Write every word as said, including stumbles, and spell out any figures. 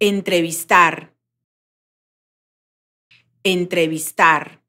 Entrevistar. Entrevistar.